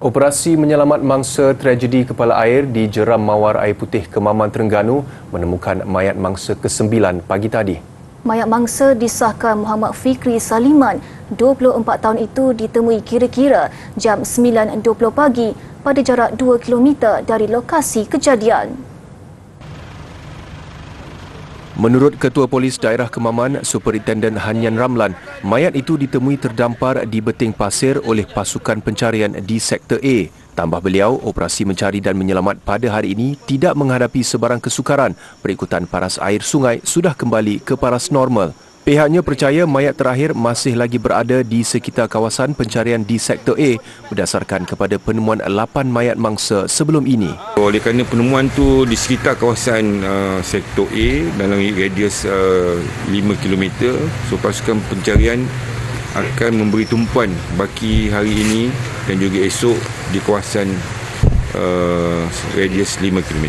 Operasi menyelamat mangsa tragedi kepala air di Jeram Mawar Air Putih Kemaman, Terengganu menemukan mayat mangsa ke-9 pagi tadi. Mayat mangsa disahkan Muhammad Fikri Saliman, 24 tahun itu ditemui kira-kira jam 9.20 pagi pada jarak 2 km dari lokasi kejadian. Menurut Ketua Polis Daerah Kemaman, Superintenden Hanyan Ramlan, mayat itu ditemui terdampar di beting pasir oleh pasukan pencarian di Sektor A. Tambah beliau, operasi mencari dan menyelamat pada hari ini tidak menghadapi sebarang kesukaran. Perikutan paras air sungai sudah kembali ke paras normal. Pihaknya percaya mayat terakhir masih lagi berada di sekitar kawasan pencarian di Sektor A berdasarkan kepada penemuan 8 mayat mangsa sebelum ini. Oleh kerana penemuan tu di sekitar kawasan Sektor A dalam radius 5 km, so pasukan pencarian akan memberi tumpuan baki hari ini dan juga esok di kawasan radius 5 km.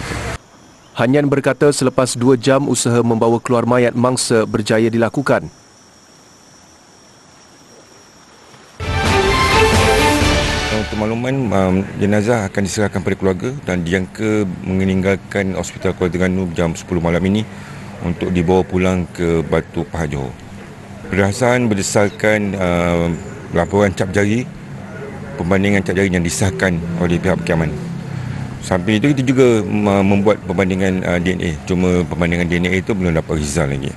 Hanyan berkata selepas 2 jam usaha membawa keluar mayat mangsa berjaya dilakukan. Untuk makluman, jenazah akan diserahkan kepada keluarga dan dijangka meninggalkan Hospital Kuala Terengganu jam 10 malam ini untuk dibawa pulang ke Batu Pahat, Johor. Perasaan berdasarkan laporan cap jari, perbandingan cap jari yang disahkan oleh pihak perkiaman. Samping itu, kita juga membuat perbandingan DNA. Cuma perbandingan DNA itu belum dapat result lagi.